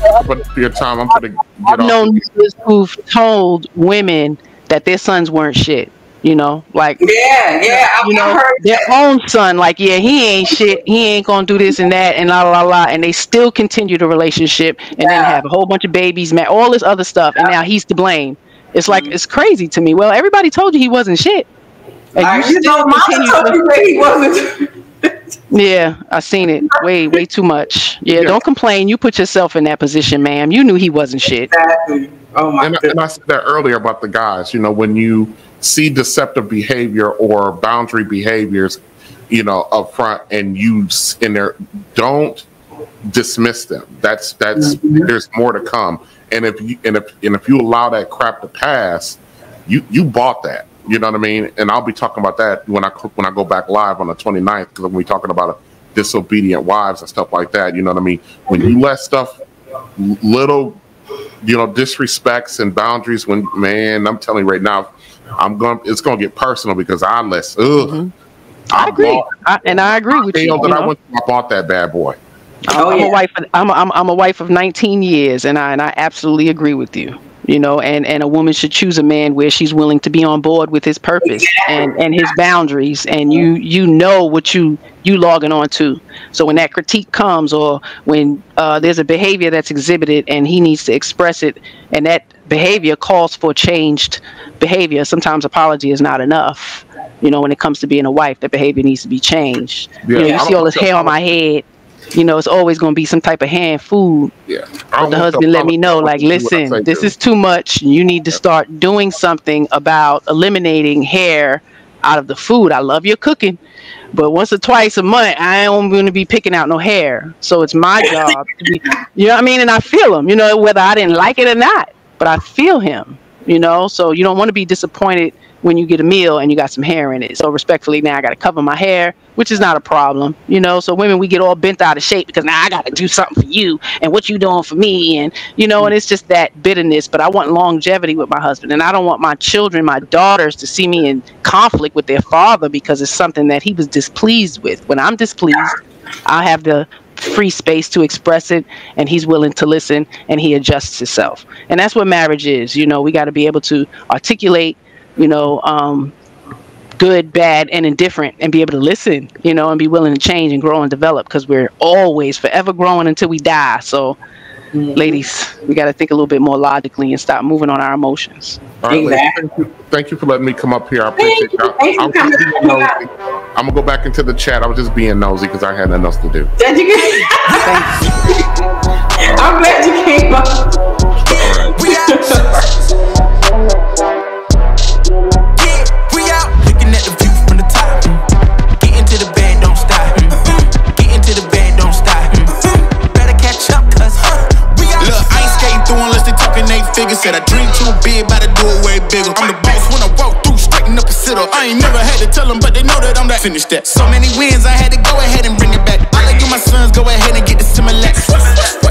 but your time, I'm gonna get off. Known niggas who've told women that their sons weren't shit. You know, like I heard their own son, like, yeah, he ain't shit, he ain't gonna do this and that and la la la, and they still continue the relationship and then have a whole bunch of babies, man, all this other stuff, and now he's to blame. It's like it's crazy to me. Well, everybody told you he wasn't shit, and you know, mama told you that he wasn't. Yeah, I seen it way too much. Yeah, don't complain. You put yourself in that position, ma'am. You knew he wasn't shit. Exactly. Oh my goodness. And I said that earlier about the guys. You know, when you see deceptive behavior or boundary behaviors, you know, up front, and use in there, don't dismiss them. That's there's more to come. And if you allow that crap to pass, you bought that. You know what I mean? And I'll be talking about that when I go back live on the 29th, because we'll be talking about disobedient wives and stuff like that. You know what I mean? When you let stuff, little, you know, disrespects and boundaries, when, man, I'm telling you right now, it's gonna get personal, because I agree with you. I bought that bad boy. I'm a wife of 19 years, and I absolutely agree with you. You know, and a woman should choose a man where she's willing to be on board with his purpose and his boundaries, and you know what you logging on to. So when that critique comes, or when there's a behavior that's exhibited and he needs to express it, and that behavior calls for changed behavior, sometimes apology is not enough. You know, when it comes to being a wife, that behavior needs to be changed. Yeah, you know, you see all this hair on my head. You know, it's always going to be some type of hand food. Yeah. But the husband let me know, like, listen, this is too much. You need to start doing something about eliminating hair out of the food. I love your cooking, but once or twice a month, I ain't going to be picking out no hair. So it's my job to be, you know what I mean? And I feel him, you know, whether I didn't like it or not, but I feel him, you know, so you don't want to be disappointed when you get a meal and you got some hair in it. So respectfully, now I got to cover my hair, which is not a problem. You know, so women, we get all bent out of shape because now I got to do something for you and what you doing for me. And, you know, and it's just that bitterness. But I want longevity with my husband, and I don't want my children, my daughters, to see me in conflict with their father because it's something that he was displeased with. When I'm displeased, I have the free space to express it, and he's willing to listen, and he adjusts himself. And that's what marriage is. You know, we got to be able to articulate, you know, good, bad, and indifferent, and be able to listen, you know, and be willing to change and grow and develop, because we're always forever growing until we die. So, ladies, we got to think a little bit more logically and stop moving on our emotions. Right, exactly. Thank you for letting me come up here. I appreciate y'all. I'm going to go back into the chat. I was just being nosy because I had nothing else to do. Did you get I'm glad you came up. All right. We out. Figure said I dream too big, about to do it way bigger. I'm the boss when I walk through, straighten up and sit up. I ain't never had to tell them, but they know that I'm that. Finish that. So many wins, I had to go ahead and bring it back. I let you my sons go ahead and get this to my lap.